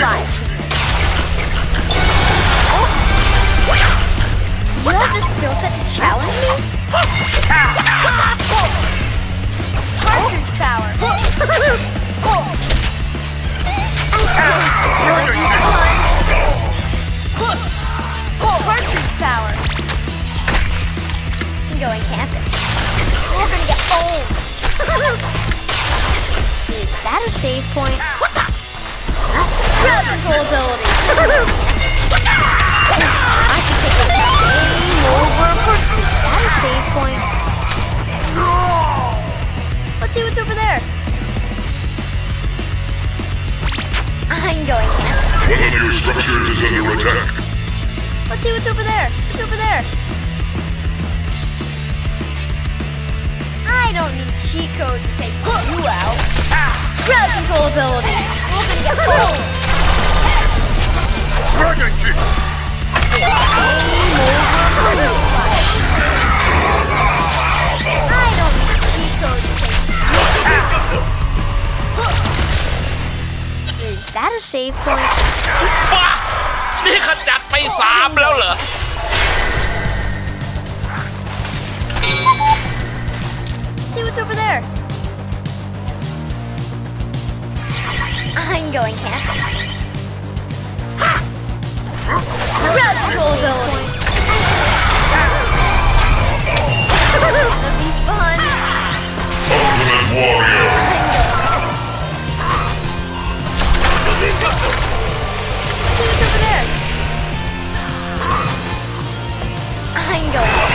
life. Oh. You know this skill set to challenge me? Cartridge power. Cartridge power. I'm going camping. We're gonna get old. Is that a save point? What the? Crowd control ability. I can take a game over for. Is that a save point? No. Let's see what's over there. I'm going camping. One of your structures is under attack. Let's see what's over there. What's over there? I don't need cheat codes to take you out. Crowd control ability. We're gonna get cold. Dragon kick. I don't need cheat codes to take you out. Is that a save point? นี่ขจัดไป 3 แล้วเหรอ See what's over there. I'm going camping. Crowd control ability. The beach behind me. Ultimate warrior. See what's over there. I'm going.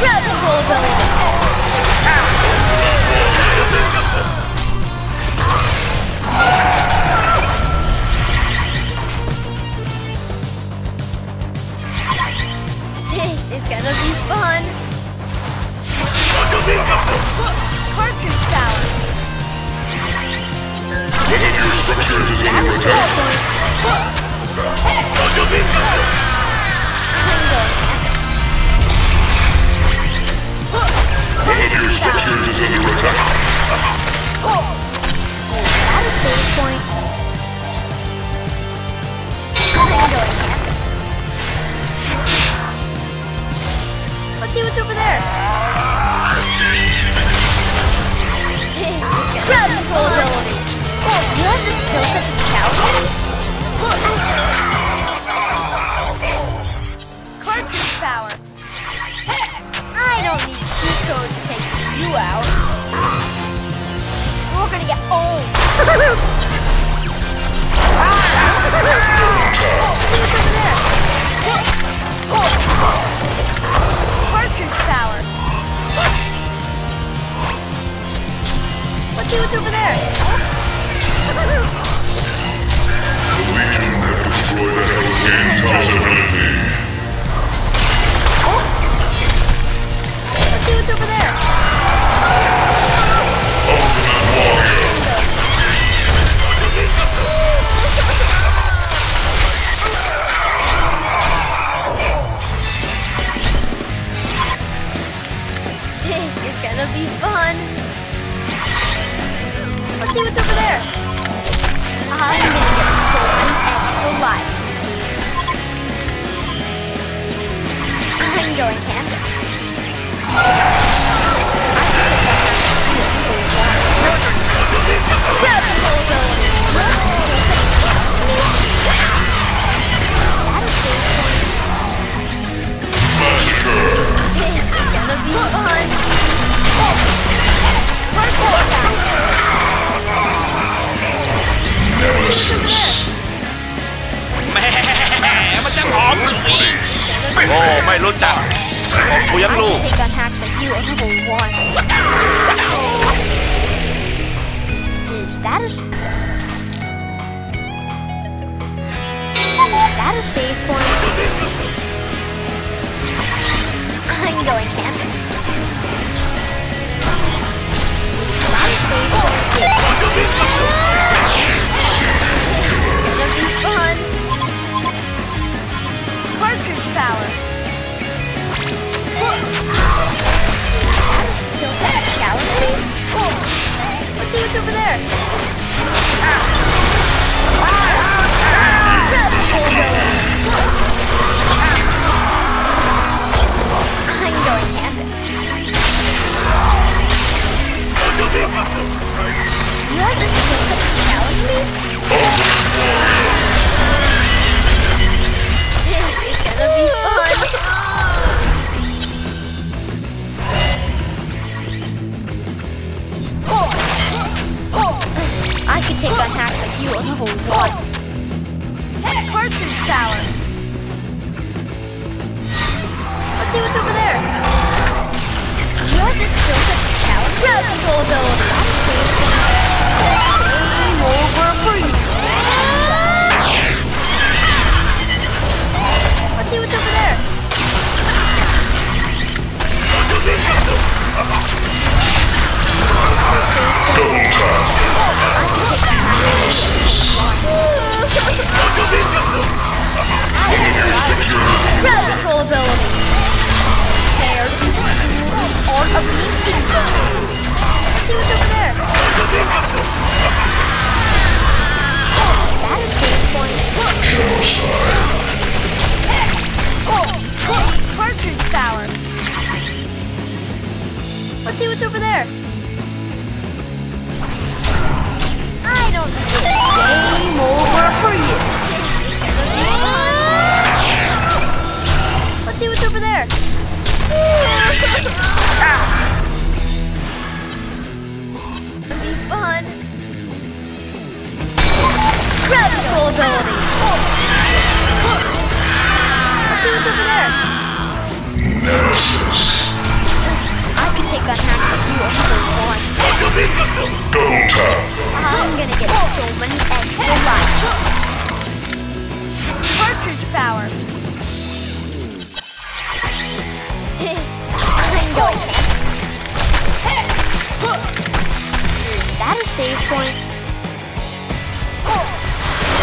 Crowd control ability. This is gonna be fun. Parker's power. One of your structures is under attack. One of your structures is under attack. Is that a save point? Let's see what's over there. Crowd control ability. You have this skill set to challenge me? Cartridge power. I don't need cheat codes to take you out. We're gonna get old. See what's over there. Cartridge power. Let's see what's over there. The Legion have destroyed the Hellgate possibility. See what's over there. Ultimate warrior. This is gonna be fun. Let's see what's over there. I'm gonna get some extra life. I'm going camping. Is that a save point? I'm going camping. Is that a save point? It's gonna be fun. Cartridge power. Is that a skill set to challenge me? Let's see what's over there. could take on hacks like you on the whole wall. Carson shower! Let's see what's over there! You're just still such a talent. Grab control ability! Game over for you! Let's see what's over there! Grab control ability! Prepare to school or a beam in time! Let's see what's over there! That is save point. Cartridge power! Let's see what's over there! I don't know. Game over for you! Let's see what's over there. It'll be fun. Grab control ability. Let's see what's over there. Nemesis. I can take on hacks like you only want. Go time. I'm gonna get so many extra lives. Cartridge power. That is save point. This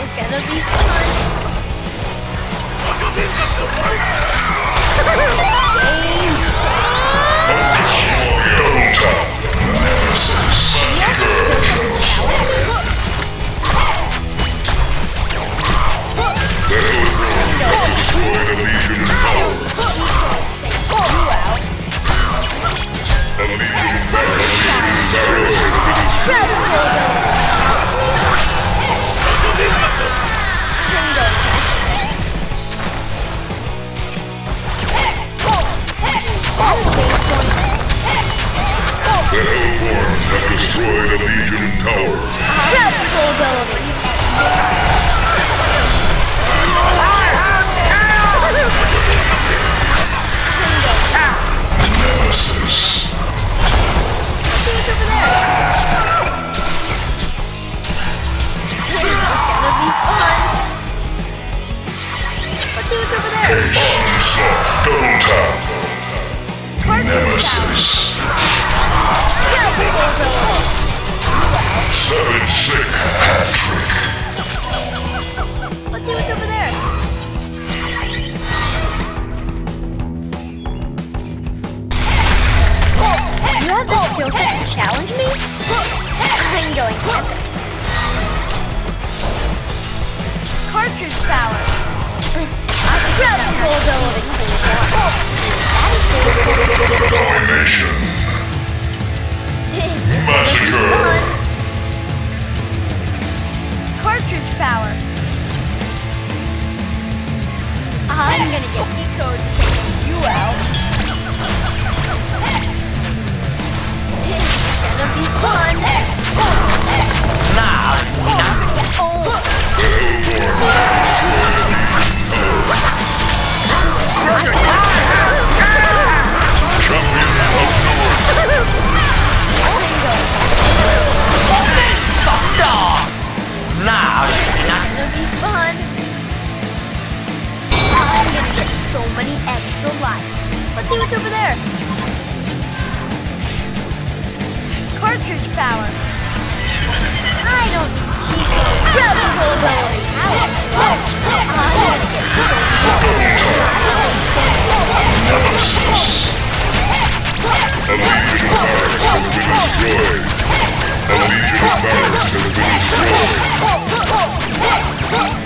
is gonna be fun. Destroyed a Legion tower. Grab control ability. Nemesis. See what's over there. This is gonna be fun. Let's see what's over there. Delta. Nemesis. Seven sick hat trick. Let's see what's over there. You have the skill set to challenge me? I'm going epic. Cartridge power. Grab control ability. That is domination. This is massacre. Cartridge power. I'm gonna get Nico to take you out. This is gonna be fun. Nah, I'm gonna get old. So many extra lives. Let's see what's over there. Cartridge power. I don't cheat. Grab control ability. A legion of barracks has been destroyed.